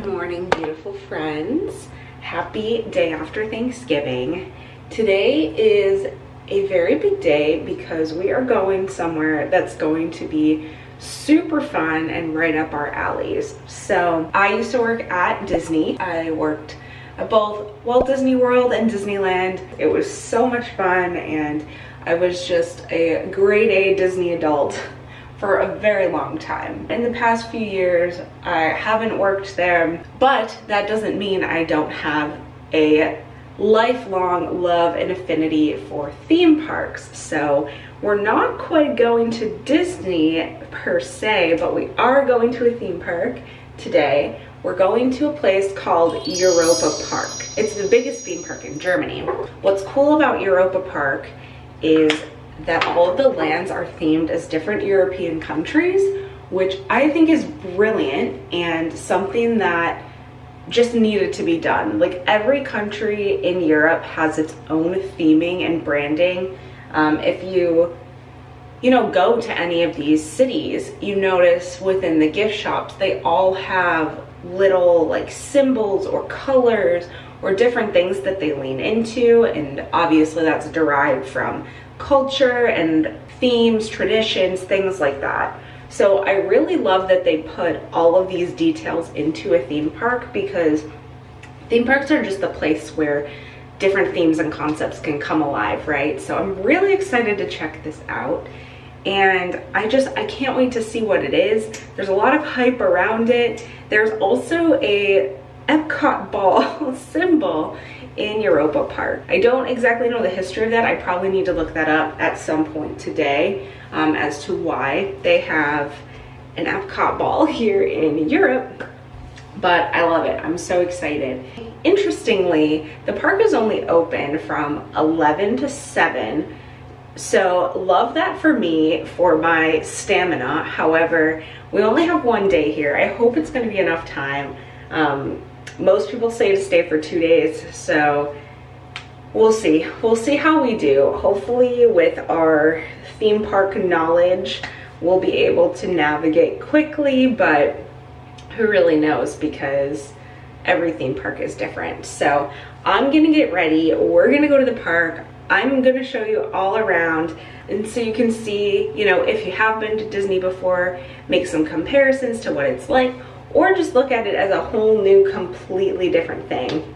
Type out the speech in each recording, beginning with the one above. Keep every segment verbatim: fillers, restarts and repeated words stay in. Good morning, beautiful friends. Happy day after Thanksgiving. Today is a very big day because we are going somewhere that's going to be super fun and right up our alleys. So I used to work at Disney. I worked at both Walt Disney World and Disneyland. It was so much fun and I was just a grade A Disney adult for a very long time. In the past few years, I haven't worked there, but that doesn't mean I don't have a lifelong love and affinity for theme parks. So we're not quite going to Disney per se, but we are going to a theme park today. We're going to a place called Europa-Park. It's the biggest theme park in Germany. What's cool about Europa-Park is that all of the lands are themed as different European countries, which I think is brilliant and something that just needed to be done. Like, every country in Europe has its own theming and branding. Um, if you, you know, go to any of these cities, you notice within the gift shops, they all have little like symbols or colors or different things that they lean into. And obviously that's derived from culture and themes, traditions, things like that. So I really love that they put all of these details into a theme park, because theme parks are just the place where different themes and concepts can come alive, right? So I'm really excited to check this out. And I just, I can't wait to see what it is. There's a lot of hype around it. There's also a Epcot ball symbol in Europa-Park. I don't exactly know the history of that. I probably need to look that up at some point today um, as to why they have an Epcot ball here in Europe, but I love it. I'm so excited. Interestingly, the park is only open from eleven to seven, so love that for me, for my stamina. However, we only have one day here. I hope it's going to be enough time. Um, most people say to stay for two days, so we'll see. We'll see how we do. Hopefully with our theme park knowledge, we'll be able to navigate quickly, but who really knows, because every theme park is different. So I'm gonna get ready. We're gonna go to the park. I'm gonna show you all around, and so you can see, you know, if you have been to Disney before, make some comparisons to what it's like, or just look at it as a whole new, completely different thing.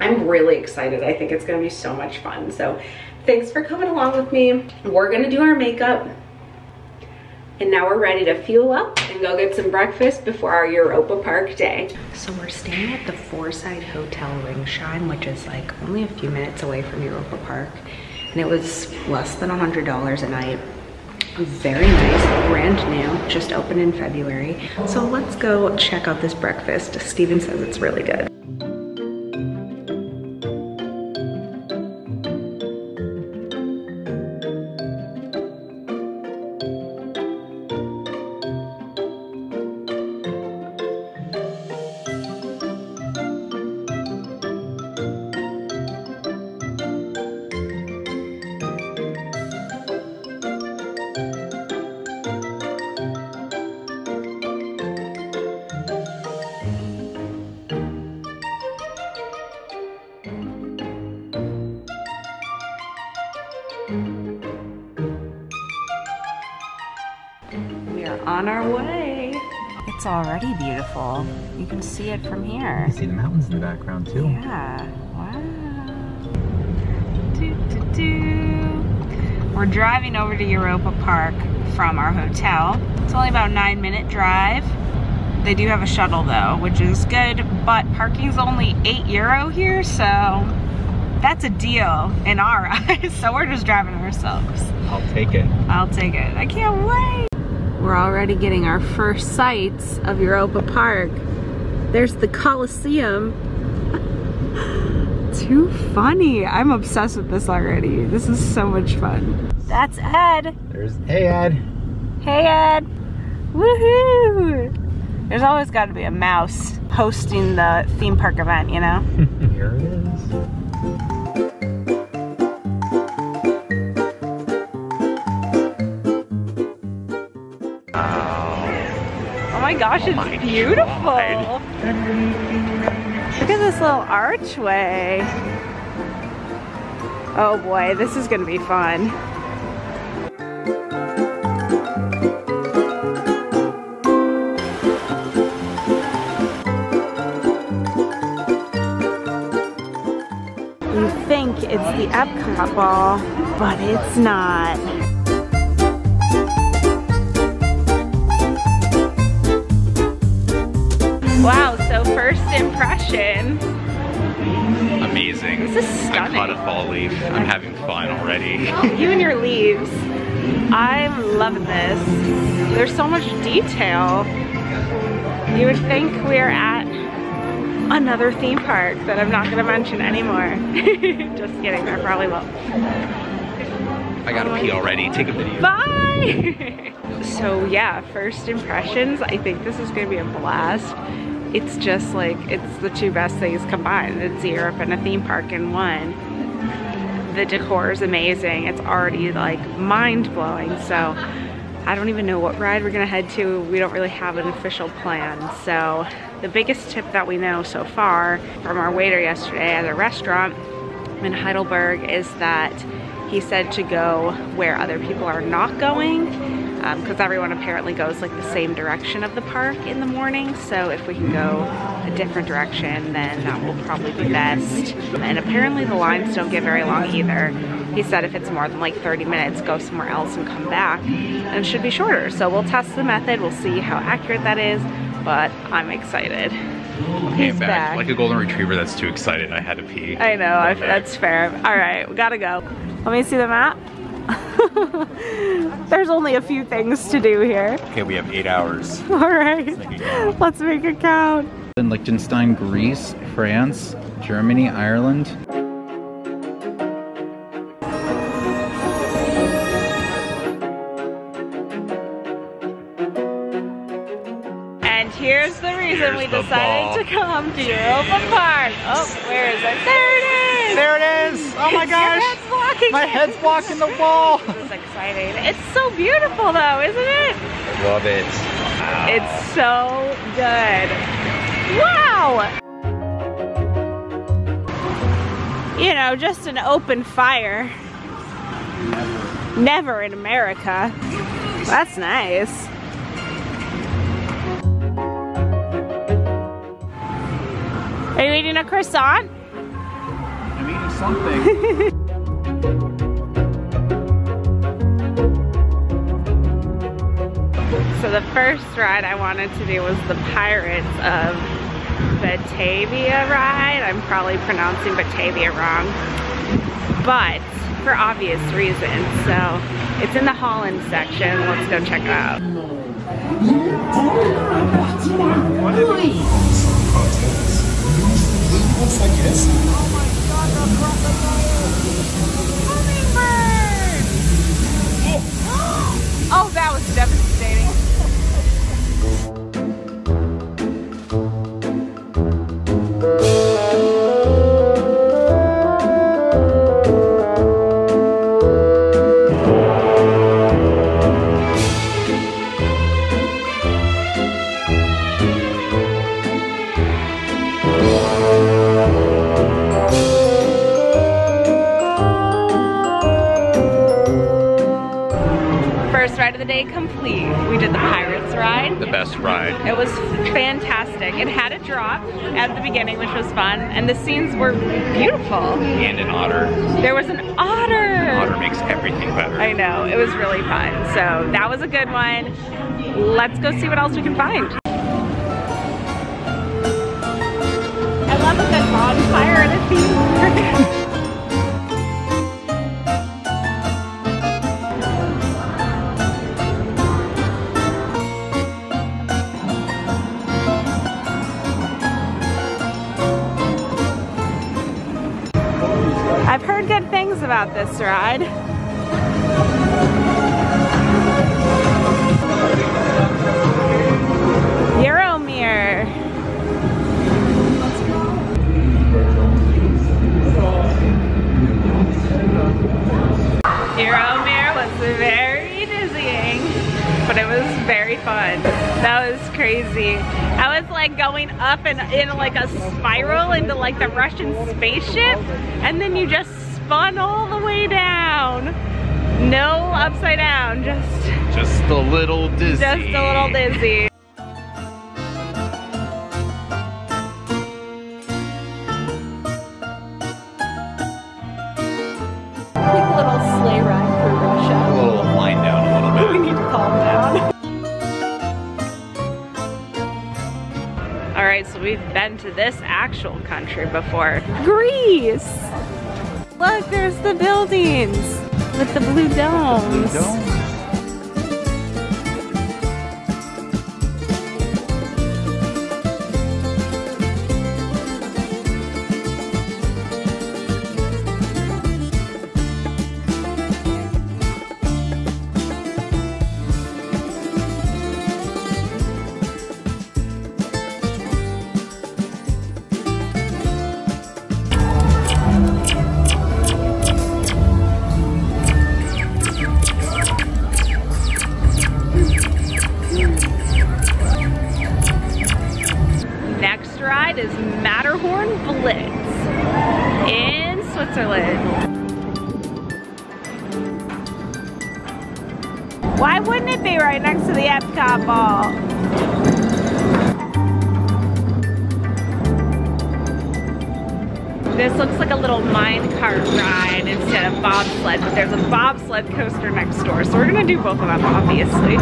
I'm really excited. I think it's gonna be so much fun. So thanks for coming along with me. We're gonna do our makeup, and now we're ready to fuel up and go get some breakfast before our Europa-Park day. So we're staying at the Fourside Hotel Ringsheim, which is like only a few minutes away from Europa-Park. And it was less than one hundred dollars a night. Very nice, brand new, just opened in February. So let's go check out this breakfast. Steven says it's really good. On our way. It's already beautiful. You can see it from here. You can see the mountains in the background too. Yeah. Wow. Doo, doo, doo. We're driving over to Europa-Park from our hotel. It's only about a nine minute drive. They do have a shuttle though, which is good, but parking's only eight euro here, so that's a deal in our eyes. So we're just driving ourselves. I'll take it. I'll take it. I can't wait. We're already getting our first sights of Europa-Park. There's the Colosseum. Too funny. I'm obsessed with this already. This is so much fun. That's Ed. There's, hey Ed. Hey Ed. Woohoo! There's always got to be a mouse hosting the theme park event, you know? Here it is. Oh my gosh, it's oh my beautiful. God. Look at this little archway. Oh boy, this is gonna be fun. You think it's the Epcot ball, but it's not. Wow, so first impression. Amazing. This is stunning. I caught a fall leaf. I'm having fun already. You and your leaves. I'm loving this. There's so much detail. You would think we're at another theme park that I'm not going to mention anymore. Just kidding, I probably will. I gotta oh pee already. Take a video. Bye! So yeah, first impressions. I think this is gonna be a blast. It's just like, it's the two best things combined. It's Europe and a theme park in one. The decor is amazing. It's already like mind-blowing. So I don't even know what ride we're gonna head to. We don't really have an official plan. So the biggest tip that we know so far from our waiter yesterday at a restaurant in Heidelberg is that he said to go where other people are not going, because um, everyone apparently goes like the same direction of the park in the morning. So if we can go a different direction, then that will probably be best. And apparently the lines don't get very long either. He said if it's more than like thirty minutes, go somewhere else and come back, and it should be shorter. So we'll test the method, we'll see how accurate that is, but I'm excited. He's back. back. Like a golden retriever that's too excited, I had to pee. I know, I, that's fair. All right, we gotta go. Let me see the map. There's only a few things to do here. Okay, we have eight hours. All right, let's make it count. Let's make it count. In Liechtenstein, Greece, France, Germany, Ireland. Here's the reason Here's we decided to come to Europa Park. Oh, where is it? There it is! There it is! Oh my gosh! Your head's blocking my it. head's blocking the wall! This is exciting. It's so beautiful though, isn't it? I love it. Wow. It's so good. Wow! You know, just an open fire. Never, Never in America. That's nice. Are you eating a croissant? I'm eating something. So the first ride I wanted to do was the Pirates of Batavia ride. I'm probably pronouncing Batavia wrong, but for obvious reasons. So it's in the Holland section. Let's go check it out. What is it? Vergessen. Oh my God, the crocodile! Hummingbird! Oh, that was devastating. Complete. We did the Pirates ride. The best ride. It was fantastic. It had a drop at the beginning, which was fun, and the scenes were beautiful. And an otter. There was an otter. An otter makes everything better. I know. It was really fun. So that was a good one. Let's go see what else we can find. I love a good bonfire and a theme park. I've heard good things about this ride. Euromir. Euromir was very dizzying, but it was very fun. That was crazy. crazy. I was like going up and in like a spiral into like the Russian spaceship, and then you just spun all the way down. No upside down, just just a little dizzy. Just a little dizzy. We've been to this actual country before. Greece! Look, there's the buildings with the blue domes. The blue domes. Why wouldn't it be right next to the Epcot ball? This looks like a little mine cart ride instead of bobsled, but there's a bobsled coaster next door, so we're gonna do both of them, obviously.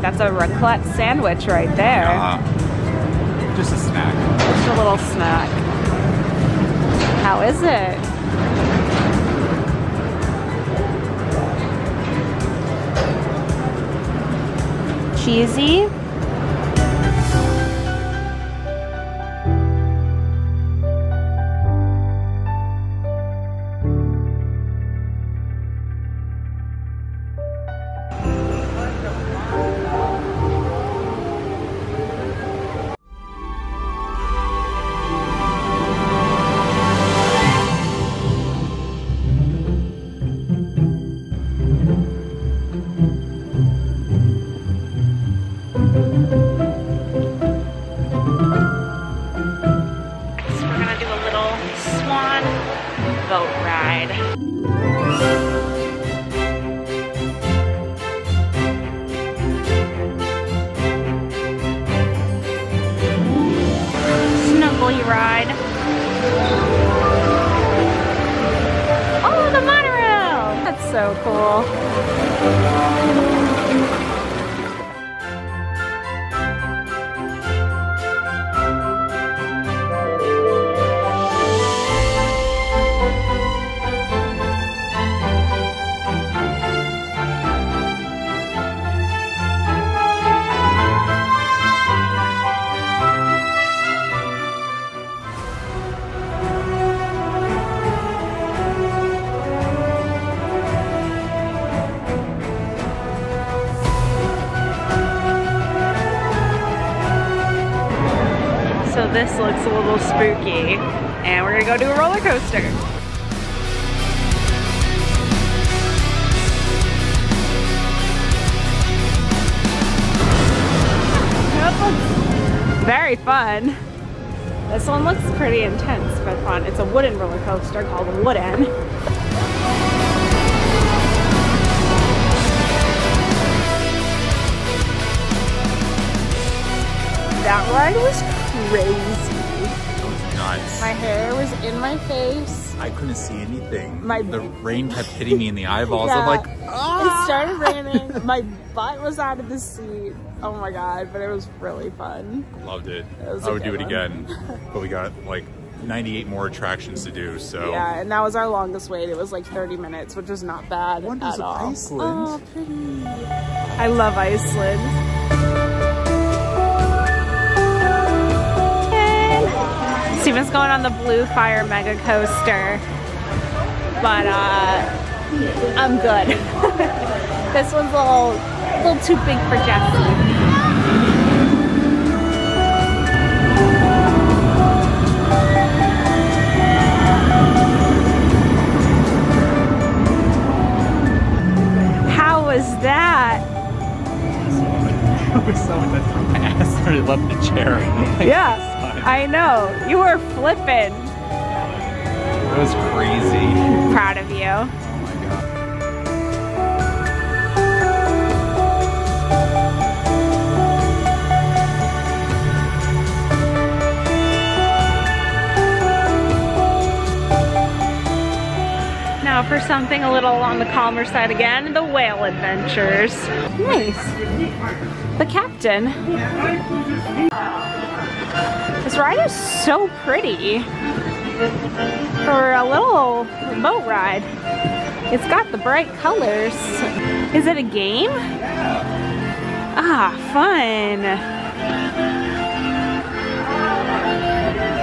That's a raclette sandwich right there. Uh, just a snack. Just a little snack. How is it? Cheesy? This looks a little spooky, and we're gonna go do a roller coaster. very fun. This one looks pretty intense but fun. It's a wooden roller coaster called Wooden. That ride was crazy. It was nuts. My hair was in my face. I couldn't see anything. My the rain kept hitting me in the eyeballs. Yeah. I'm like, ah! It started raining. My butt was out of the seat. Oh my god, but it was really fun. Loved it. it I would do one. it again. But we got like ninety-eight more attractions to do, so. Yeah, and that was our longest wait. It was like thirty minutes, which is not bad Wonders at all. Of Iceland. Oh, pretty. I love Iceland. And Steven's going on the Blue Fire Megacoaster, but uh, I'm good. This one's a little A little too big for Jesse. How was that? I was so in the ass when I left the chair. Yeah, I know. You were flipping. It was crazy. Proud of you. For something a little on the calmer side again, the whale adventures. Nice. The captain. This ride is so pretty for a little boat ride. It's got the bright colors. Is it a game? Ah, fun.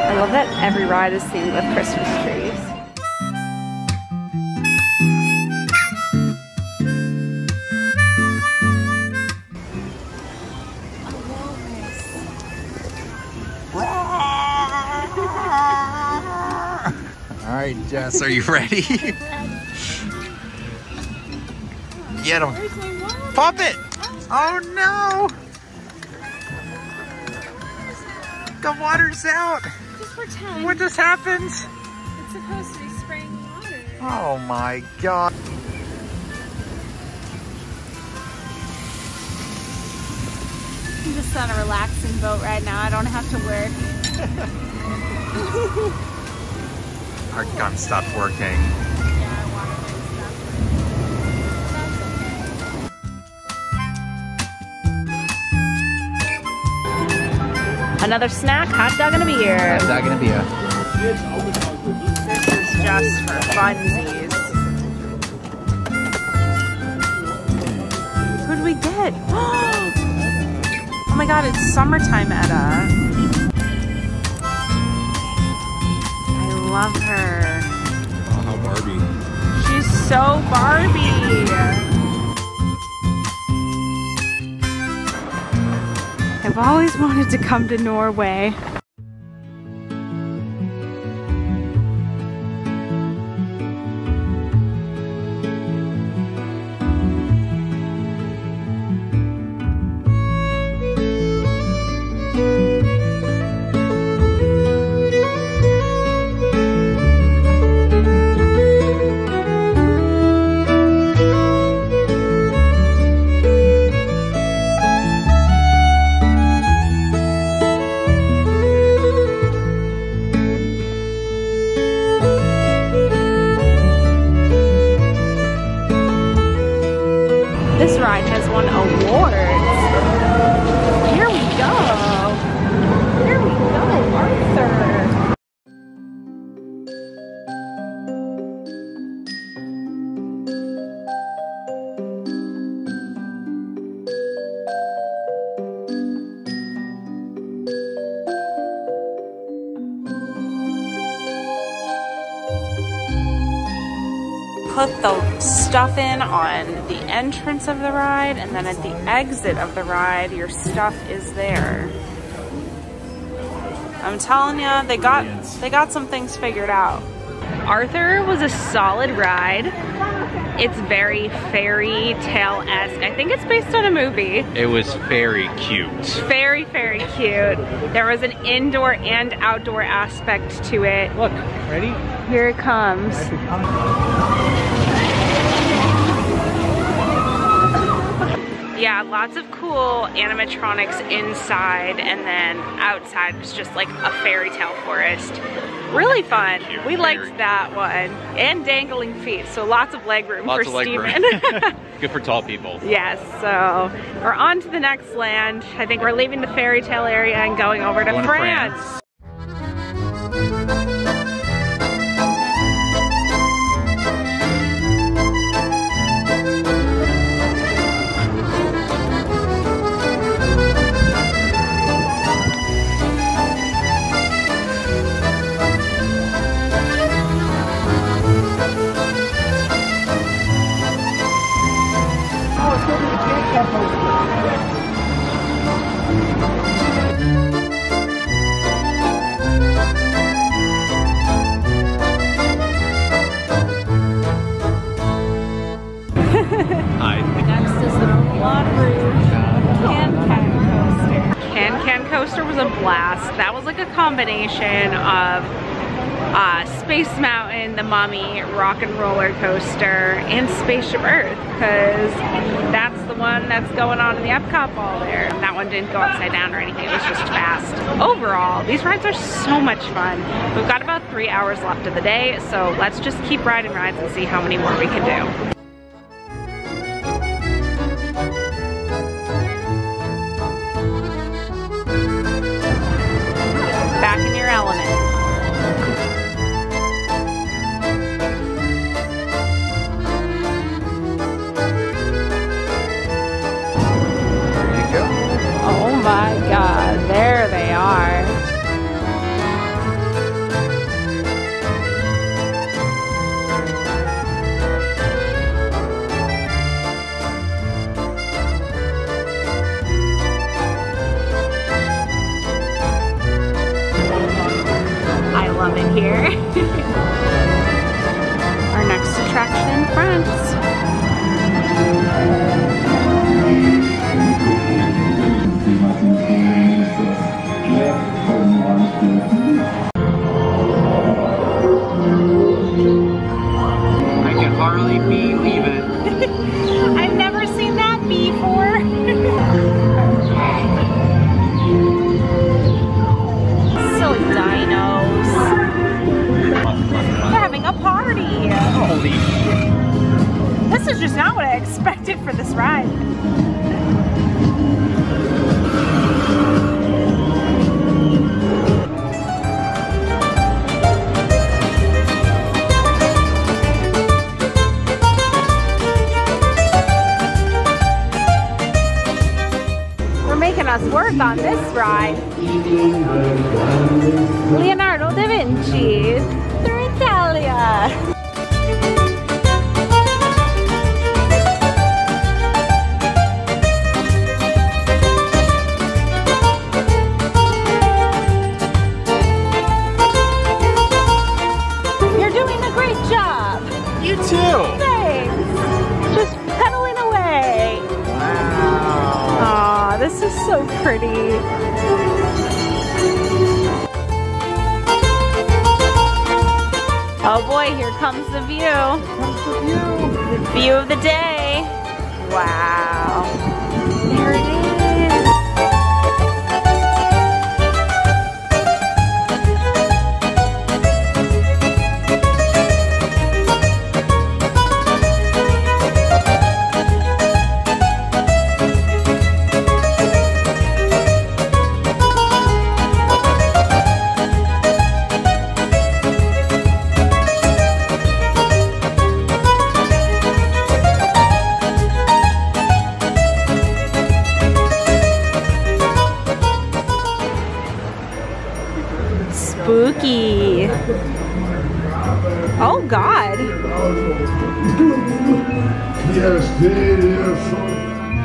I love that every ride is themed with Christmas trees. All right, Jess, are you ready? Get him. Pop it! Oh no! The water's out! Just pretend. What just happened? It's supposed to be spraying water. Oh my god. I'm just on a relaxing boat right now. I don't have to work. Our gun stopped working. Yeah, water gun stopped working. Another snack, hot dog and a beer. Hot dog and a beer. This is just for funsies. Who did we get? Oh my god, it's Summertime Etta. Love her. Oh, how Barbie. She's so Barbie. I've always wanted to come to Norway. Put the stuff in on the entrance of the ride, and then at the exit of the ride, your stuff is there. I'm telling you, they got they got some things figured out. Arthur was a solid ride. It's very fairy tale-esque. I think it's based on a movie. It was very cute. Very, very cute. There was an indoor and outdoor aspect to it. Look, ready? Here it comes. Yeah, lots of cool animatronics inside, and then outside was just like a fairy tale forest. Really fun. Cute. We liked Very that cute. one. And dangling feet, so lots of leg room lots for Steven. Good for tall people. Yes, so we're on to the next land. I think we're leaving the fairy tale area and going over to going France. To France. That was like a combination of uh, Space Mountain, the Mummy, Rock and Roller Coaster, and Spaceship Earth, because that's the one that's going on in the Epcot ball there. That one didn't go upside down or anything, it was just fast. Overall, these rides are so much fun. We've got about three hours left of the day, so let's just keep riding rides and see how many more we can do. Back in your element. There you go. Oh my God, there they are. In here. Our next attraction in France. I can hardly believe it. I've never seen that before. A party. Holy. This is just not what I expected for this ride. They're making us work on this ride. Leonardo da Vinci. Italia. You're doing a great job. You too. Thanks. Just pedaling away. Wow. Aw, this is so pretty. Oh boy, here comes the view. Here comes the view. The view of the day. Wow. There it spooky. Oh God. Yes, there is. See,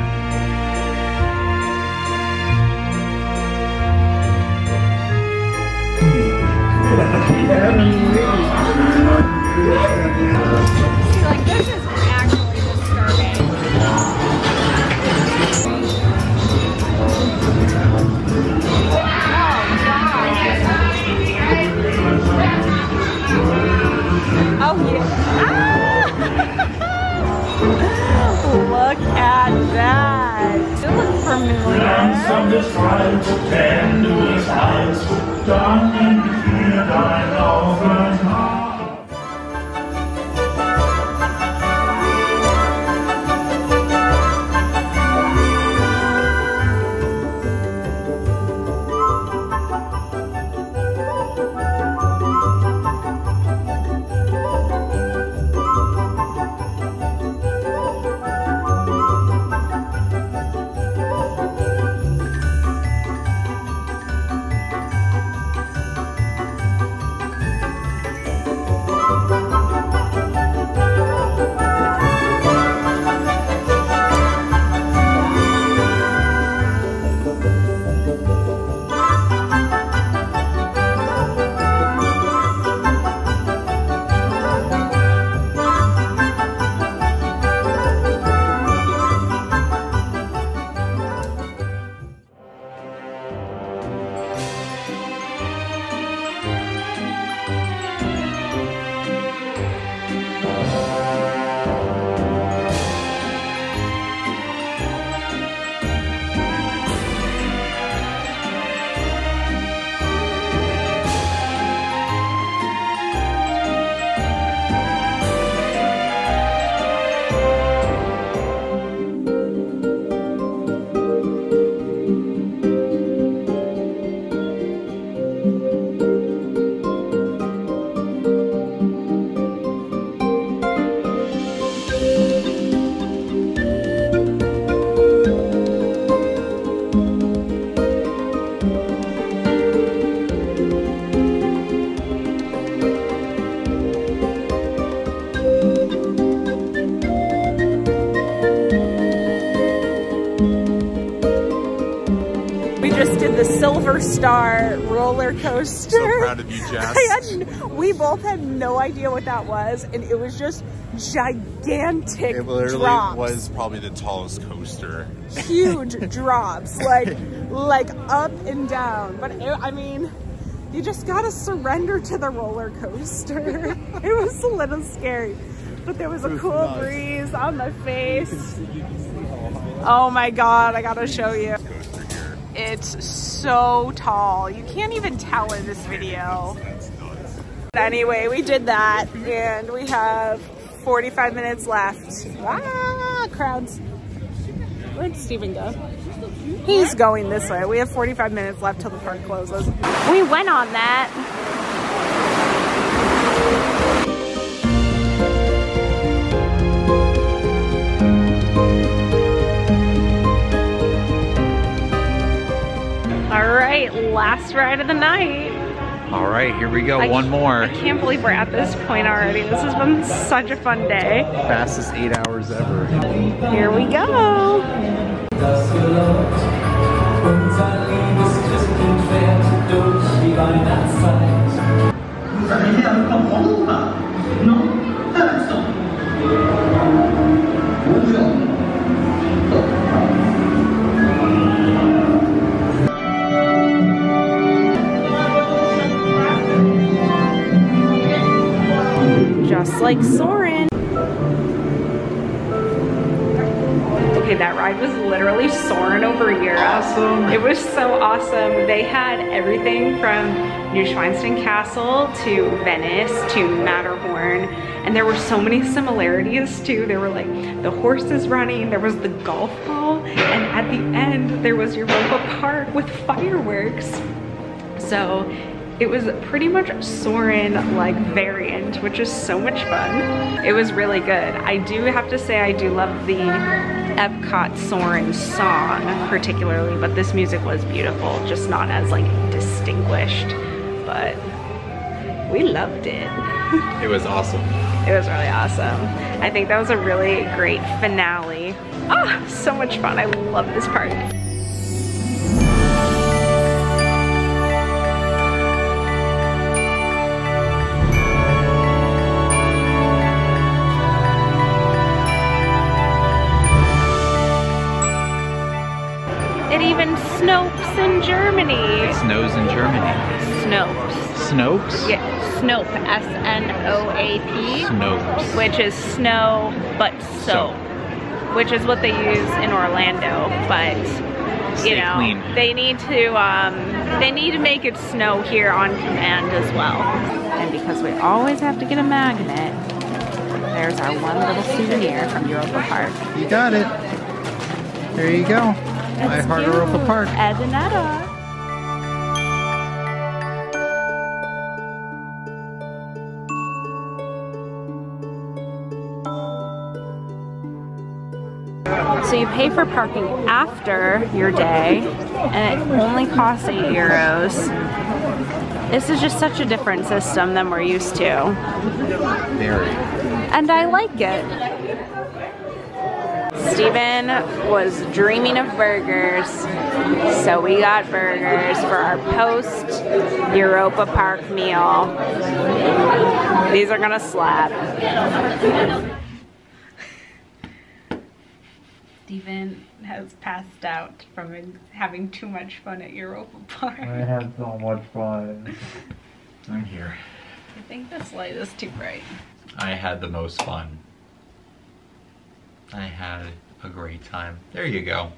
like, this is an actual Oh, yeah. Ah! Look at that. It looks familiar. Silver Star Roller Coaster. So proud of you, Jess. Had, we both had no idea what that was, and it was just gigantic. It literally drops. Was probably the tallest coaster. Huge drops, like like up and down. But it, I mean, you just gotta surrender to the roller coaster. It was a little scary, but there was a cool nice. breeze on my face. Oh my God! I gotta show you. It's so tall. You can't even tell in this video. Anyway, we did that and we have forty-five minutes left. Ah, crowds. Where'd Steven go? He's going this way. We have forty-five minutes left till the park closes. We went on that. All right, last ride of the night. All right, here we go, I one more. I can't believe we're at this point already. This has been such a fun day. Fastest eight hours ever. Here we go. Just like Soarin'. Okay, that ride was literally soaring over Europe. Awesome. It was so awesome. They had everything from New Schweinstein Castle to Venice to Matterhorn. And there were so many similarities too. There were like the horses running, there was the golf ball, and at the end there was Europa-Park with fireworks. So it was pretty much Soarin'-like variant, which is so much fun. It was really good. I do have to say I do love the Epcot Soarin' song particularly, but this music was beautiful, just not as like distinguished, but we loved it. It was awesome. It was really awesome. I think that was a really great finale. Ah, so much fun. I love this park. Snows in Germany. It snows in Germany. Snopes. Snopes? Yeah, Snope, S N O A P. Snopes. Which is snow, but soap. soap. Which is what they use in Orlando, but you Stay know, clean. they need to, um, they need to make it snow here on command as well. And because we always have to get a magnet, there's our one little souvenir from Europa-Park. You got it. There you go. I Heart Europa-Park. As another. So you pay for parking after your day, and it only costs eight euros. This is just such a different system than we're used to. Very. And I like it. Steven was dreaming of burgers, so we got burgers for our post Europa Park meal. These are gonna slap. Steven has passed out from having too much fun at Europa Park. I had so much fun. I'm here. I think this light is too bright. I had the most fun. I had a great time. There you go.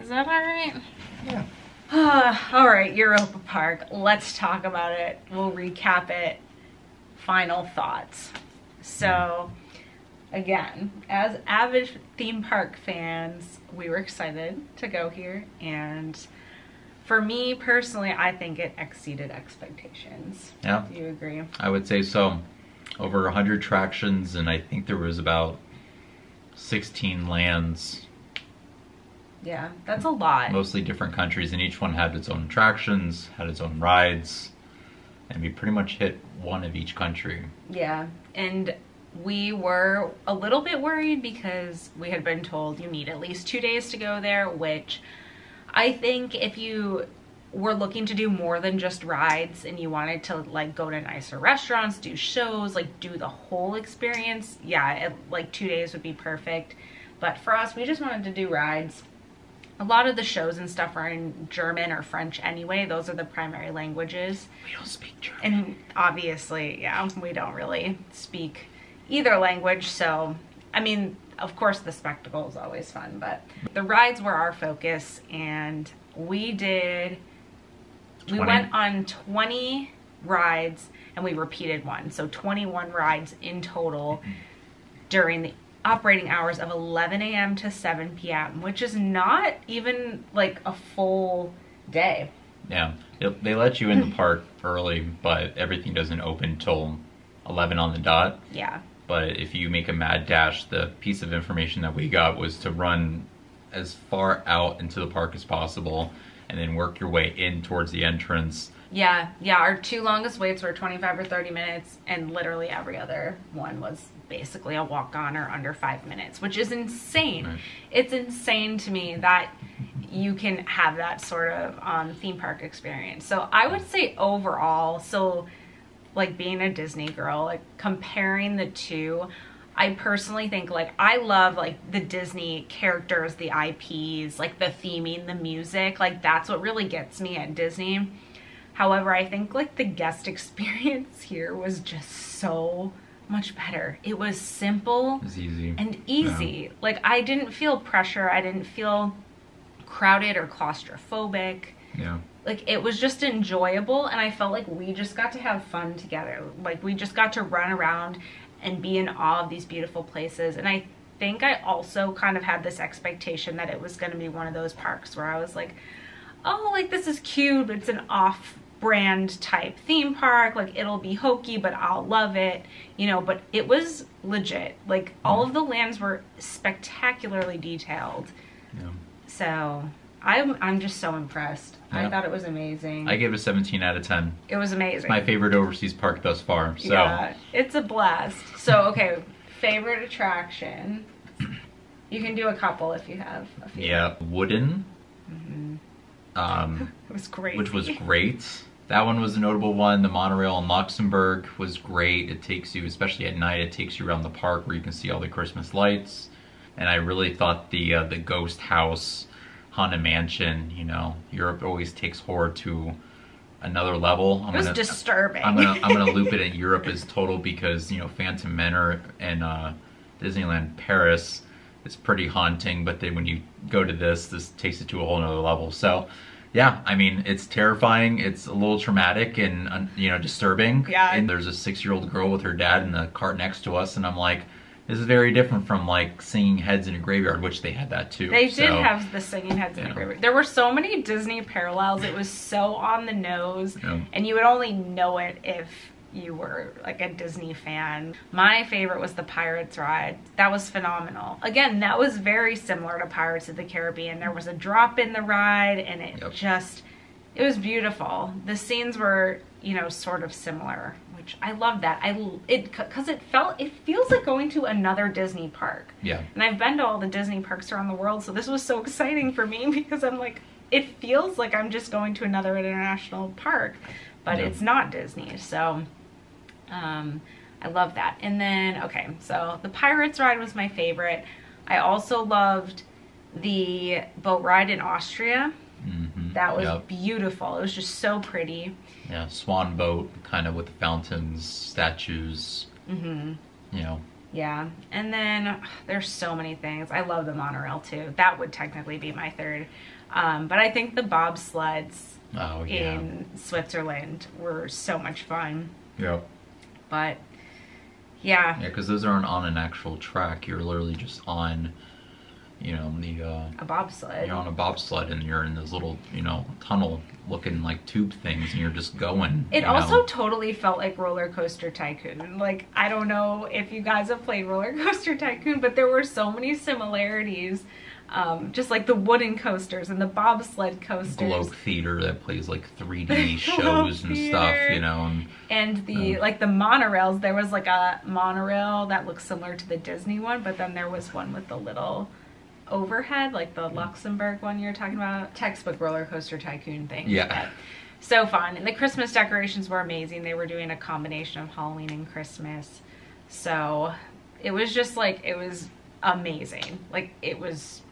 Is that alright? Yeah. Uh, alright, Europa Park. Let's talk about it. We'll recap it. Final thoughts. So... Again, as avid theme park fans, we were excited to go here, and for me personally, I think it exceeded expectations. Yeah. Do you agree? I would say so. Over one hundred attractions, and I think there was about sixteen lands. Yeah, that's a lot. Mostly different countries, and each one had its own attractions, had its own rides, and we pretty much hit one of each country. Yeah, and... we were a little bit worried because we had been told you need at least two days to go there, which I think if you were looking to do more than just rides and you wanted to like go to nicer restaurants, do shows, like do the whole experience, yeah, it, like two days would be perfect. But for us, we just wanted to do rides. A lot of the shows and stuff are in German or French anyway. Those are the primary languages. We don't speak German. And obviously, yeah, we don't really speak either language, so I mean, of course the spectacle is always fun, but the rides were our focus, and we did twenty. We went on twenty rides and we repeated one, so twenty-one rides in total during the operating hours of eleven A M to seven P M, which is not even like a full day. Yeah, they let you in the park early, but everything doesn't open till eleven on the dot. Yeah. But if you make a mad dash, the piece of information that we got was to run as far out into the park as possible and then work your way in towards the entrance. Yeah, yeah, our two longest waits were twenty-five or thirty minutes, and literally every other one was basically a walk-on or under five minutes, which is insane. Right. It's insane to me that you can have that sort of um, theme park experience. So I would say overall, so... like being a Disney girl, like comparing the two, I personally think like I love like the Disney characters, the I Ps, like the theming, the music, like that's what really gets me at Disney. However, I think like the guest experience here was just so much better. It was simple. It was easy. And easy. Yeah. Like I didn't feel pressure. I didn't feel crowded or claustrophobic. Yeah. Like, it was just enjoyable, and I felt like we just got to have fun together. Like, we just got to run around and be in awe of these beautiful places. And I think I also kind of had this expectation that it was going to be one of those parks where I was like, oh, like, this is cute. It's an off-brand type theme park. Like, it'll be hokey, but I'll love it. You know, but it was legit. Like, all of the lands were spectacularly detailed. Yeah. So... I'm, I'm just so impressed. Yeah. I thought it was amazing. I gave it a seventeen out of ten. It was amazing. It's my favorite overseas park thus far. So. Yeah, it's a blast. So, okay, favorite attraction. You can do a couple if you have a few. Yeah, Wooden. Mm-hmm. um, it was great. Which was great. That one was a notable one. The monorail in Luxembourg was great. It takes you, especially at night, it takes you around the park where you can see all the Christmas lights. And I really thought the uh, the ghost house... Haunted Mansion, you know, Europe always takes horror to another level. I'm it was gonna, disturbing. I'm gonna, I'm gonna loop it at Europe as total because, you know, Phantom Manor and uh, Disneyland Paris is pretty haunting, but then when you go to this, this takes it to a whole nother level. So, yeah, I mean, it's terrifying. It's a little traumatic and, you know, disturbing. Yeah. And there's a six-year-old girl with her dad in the cart next to us, and I'm like, this is very different from, like, singing heads in a graveyard, which they had that, too. They so, did have the singing heads in a graveyard. There were so many Disney parallels. It was so on the nose, yeah. And you would only know it if you were, like, a Disney fan. My favorite was the Pirates ride. That was phenomenal. Again, that was very similar to Pirates of the Caribbean. There was a drop in the ride, and it yep. just, it was beautiful. The scenes were, you know, sort of similar. I love that. I it because it felt it feels like going to another Disney park. Yeah. And I've been to all the Disney parks around the world, so this was so exciting for me because I'm like, it feels like I'm just going to another international park, but yeah. It's not Disney. So, um, I love that. And then okay, so the Pirates ride was my favorite. I also loved the boat ride in Austria. Mm-hmm. That was yep. beautiful. It was just so pretty. Yeah, swan boat, kind of with the fountains, statues, mm-hmm. you know. Yeah, and then ugh, there's so many things. I love the monorail, too. That would technically be my third. Um, but I think the bobsleds oh, yeah. in Switzerland were so much fun. Yeah. But, yeah. Yeah, because those aren't on an actual track. You're literally just on... You know, the, uh, a bobsled. You're on a bobsled and you're in this little, you know, tunnel looking like tube things and you're just going. It also know. totally felt like Roller Coaster Tycoon. Like, I don't know if you guys have played Roller Coaster Tycoon, but there were so many similarities. Um, just like the wooden coasters and the bobsled coasters. Globe Theater that plays like three D shows and theater. stuff, you know. And, and the, uh, like the monorails, there was like a monorail that looked similar to the Disney one, but then there was one with the little... overhead, like the Luxembourg one you're talking about, textbook Roller Coaster Tycoon thing. Yeah. But so fun. And the Christmas decorations were amazing. They were doing a combination of Halloween and Christmas. So it was just like, it was amazing. Like it was,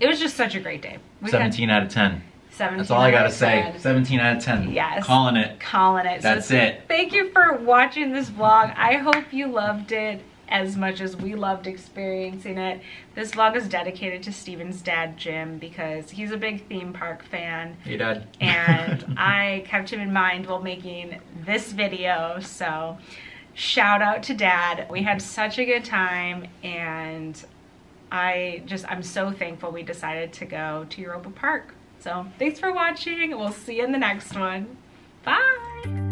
it was just such a great day. We seventeen had, out of ten. seventeen That's all I gotta say. seventeen out of ten. Yes. Calling it. Calling it. That's so, it. Thank you for watching this vlog. I hope you loved it as much as we loved experiencing it. This vlog is dedicated to Steven's dad, Jim, because he's a big theme park fan. Hey, Dad. And I kept him in mind while making this video, so shout out to Dad. We had such a good time, and I just, I'm so thankful we decided to go to Europa Park. So thanks for watching. We'll see you in the next one. Bye.